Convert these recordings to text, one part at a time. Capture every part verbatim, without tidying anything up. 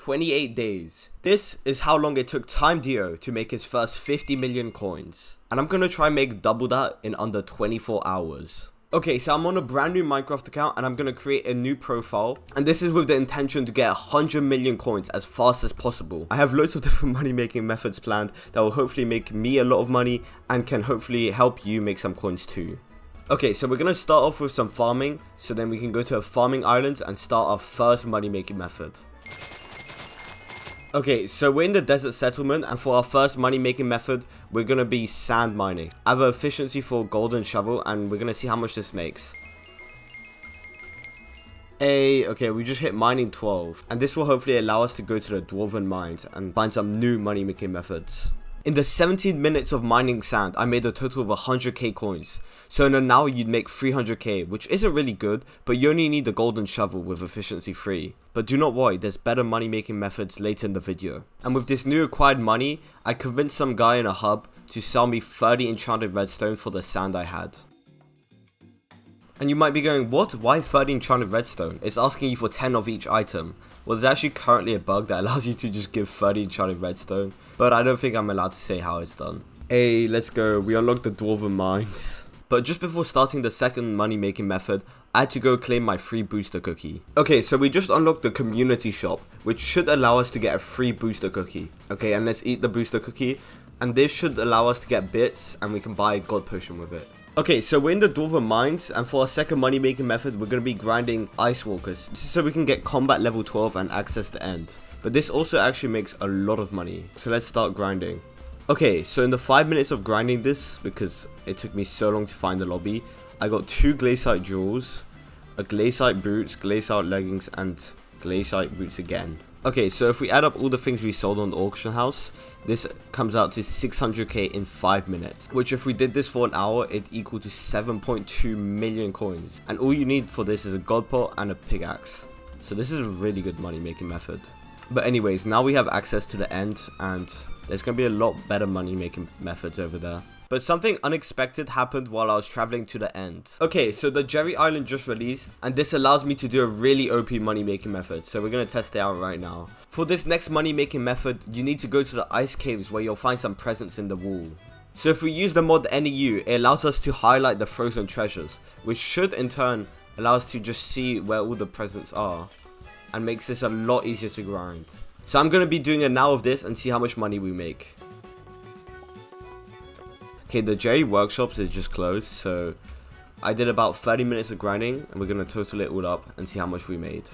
twenty-eight days. This is how long it took Time Dio to make his first fifty million coins. And I'm gonna try and make double that in under twenty-four hours. Okay, so I'm on a brand new Minecraft account and I'm going to create a new profile. And this is with the intention to get one hundred million coins as fast as possible. I have loads of different money making methods planned that will hopefully make me a lot of money and can hopefully help you make some coins too. Okay, so we're going to start off with some farming. So then we can go to a farming island and start our first money making method. Okay, so we're in the desert settlement, and for our first money making method, we're going to be sand mining. I have an efficiency for golden shovel, and we're going to see how much this makes. Hey, okay, we just hit mining twelve, and this will hopefully allow us to go to the Dwarven Mines and find some new money making methods. In the seventeen minutes of mining sand, I made a total of one hundred K coins. So in an hour, you'd make three hundred K, which isn't really good, but you only need the golden shovel with efficiency three. But do not worry, there's better money making methods later in the video. And with this new acquired money, I convinced some guy in a hub to sell me thirty enchanted redstone for the sand I had. And you might be going, what? Why thirty enchanted redstone? It's asking you for ten of each item. Well, there's actually currently a bug that allows you to just give thirty enchanted redstone, but I don't think I'm allowed to say how it's done. Hey, let's go. We unlocked the Dwarven Mines. But just before starting the second money making method, I had to go claim my free booster cookie. Okay, so we just unlocked the Community Shop, which should allow us to get a free booster cookie. Okay, and let's eat the booster cookie. And this should allow us to get bits, and we can buy a god potion with it. Okay, so we're in the Dwarven Mines, and for our second money making method, we're going to be grinding Ice Walkers. This is so we can get combat level twelve and access the end. But this also actually makes a lot of money. So let's start grinding. Okay, so in the five minutes of grinding this, because it took me so long to find the lobby, I got two Glacite jewels, a Glacite boots, Glacite leggings, and Glacite boots again. Okay, so if we add up all the things we sold on the auction house, this comes out to six hundred K in five minutes, which if we did this for an hour, it equaled to seven point two million coins. And all you need for this is a god pot and a pickaxe. So this is a really good money making method. But anyways, now we have access to the end, and there's going to be a lot better money making methods over there. But something unexpected happened while I was traveling to the end. Okay, so the Jerry Island just released, and this allows me to do a really O P money making method, so we're going to test it out right now. For this next money making method, you need to go to the ice caves where you'll find some presents in the wall. So if we use the mod N E U, it allows us to highlight the frozen treasures, which should in turn allow us to just see where all the presents are, and makes this a lot easier to grind. So I'm going to be doing an hour of this and see how much money we make. Okay, the Jerry workshops is just closed, so I did about thirty minutes of grinding, and we're going to total it all up and see how much we made.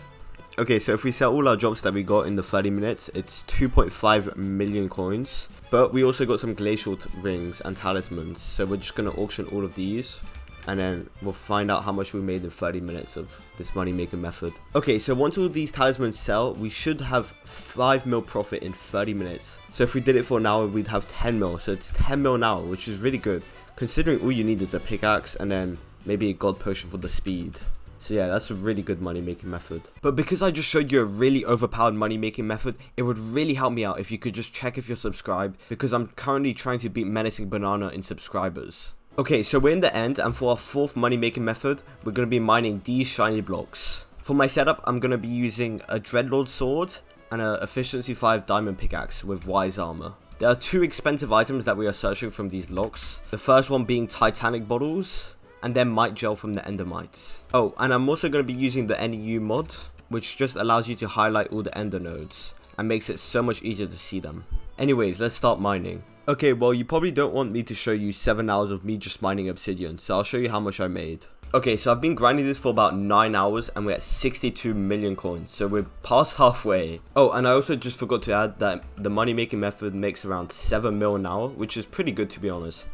Okay, so if we sell all our jobs that we got in the thirty minutes, it's two point five million coins. But we also got some glacial rings and talismans, so we're just going to auction all of these. And then we'll find out how much we made in thirty minutes of this money making method. Okay, so once all these talismans sell, we should have five mil profit in thirty minutes. So if we did it for an hour, we'd have ten mil. So it's ten mil now, which is really good, considering all you need is a pickaxe and then maybe a god potion for the speed. So yeah, that's a really good money making method. But because I just showed you a really overpowered money making method, it would really help me out if you could just check if you're subscribed, because I'm currently trying to beat Menacing Banana in subscribers. Okay, so we're in the end, and for our fourth money making method, we're going to be mining these shiny blocks. For my setup, I'm going to be using a dreadlord sword and an efficiency five diamond pickaxe with wise armor. There are two expensive items that we are searching from these blocks. The first one being Titanic bottles, and then mite gel from the Endermites. Oh, and I'm also going to be using the N E U mod, which just allows you to highlight all the ender nodes and makes it so much easier to see them. Anyways, let's start mining. Okay, well, you probably don't want me to show you seven hours of me just mining obsidian, so I'll show you how much I made. Okay, so I've been grinding this for about nine hours, and we're at sixty-two million coins, so we're past halfway. Oh, and I also just forgot to add that the money making method makes around seven mil an hour, which is pretty good to be honest.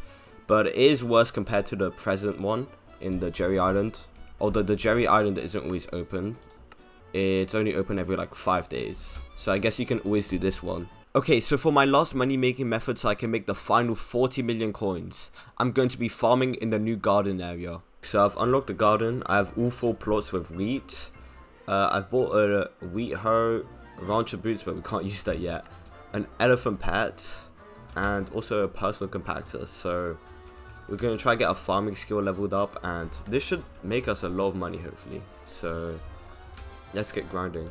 But it is worse compared to the present one in the Jerry Island, although the Jerry Island isn't always open. It's only open every like five days, so I guess you can always do this one. Okay, so for my last money making method, so I can make the final forty million coins, I'm going to be farming in the new garden area. So I've unlocked the garden, I have all four plots with wheat, uh, I've bought a wheat hoe, rancher boots, but we can't use that yet, an elephant pet, and also a personal compactor. So we're going to try to get our farming skill leveled up, and this should make us a lot of money hopefully. So let's get grinding.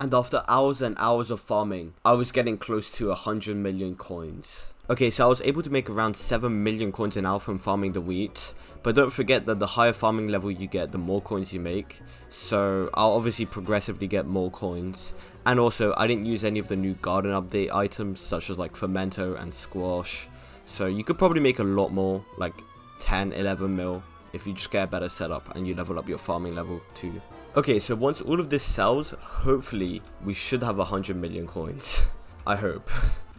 And after hours and hours of farming, I was getting close to one hundred million coins. Okay, so I was able to make around seven million coins an hour from farming the wheat, but don't forget that the higher farming level you get, the more coins you make, so I'll obviously progressively get more coins. And also, I didn't use any of the new garden update items, such as like fermento and squash, so you could probably make a lot more, like ten, eleven mil, if you just get a better setup and you level up your farming level too. Okay, so once all of this sells, hopefully we should have one hundred million coins. I hope.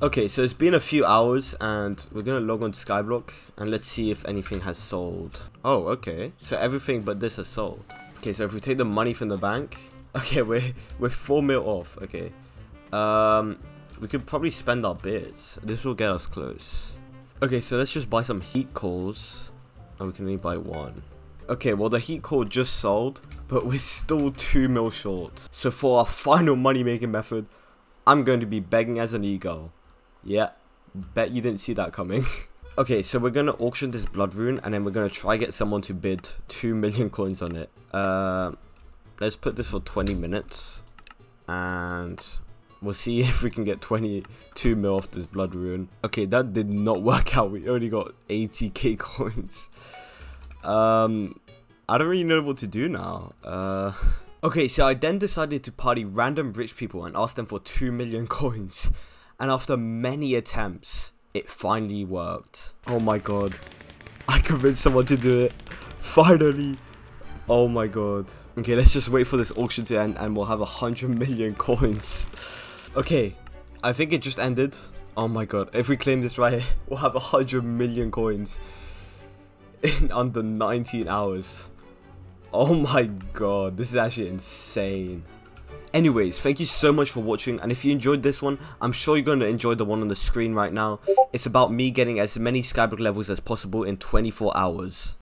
Okay, so it's been a few hours and we're gonna log on to Skyblock and let's see if anything has sold. Oh, okay. So everything but this has sold. Okay, so if we take the money from the bank, okay, we're we're four mil off. Okay, um, we could probably spend our bits. This will get us close. Okay, so let's just buy some heat coals, and we can only buy one. Okay, well the heat coal just sold, but we're still two mil short. So for our final money-making method, I'm going to be begging as an eagle. Yeah, bet you didn't see that coming. Okay, so we're going to auction this blood rune, and then we're going to try get someone to bid two million coins on it. Uh, let's put this for twenty minutes, and we'll see if we can get twenty-two mil off this blood rune. Okay, that did not work out. We only got eighty K coins. Um, I don't really know what to do now. Uh... Okay, so I then decided to party random rich people and ask them for two million coins. And after many attempts, it finally worked. Oh my god. I convinced someone to do it. Finally. Oh my god. Okay, let's just wait for this auction to end and we'll have one hundred million coins. Okay, I think it just ended. Oh my god. If we claim this right, we'll have one hundred million coins in under nineteen hours. Oh my god, this is actually insane. Anyways, thank you so much for watching, and if you enjoyed this one, I'm sure you're going to enjoy the one on the screen right now. It's about me getting as many Skyblock levels as possible in twenty-four hours.